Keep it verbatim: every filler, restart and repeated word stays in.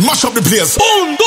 mash up the place. Boom, boom.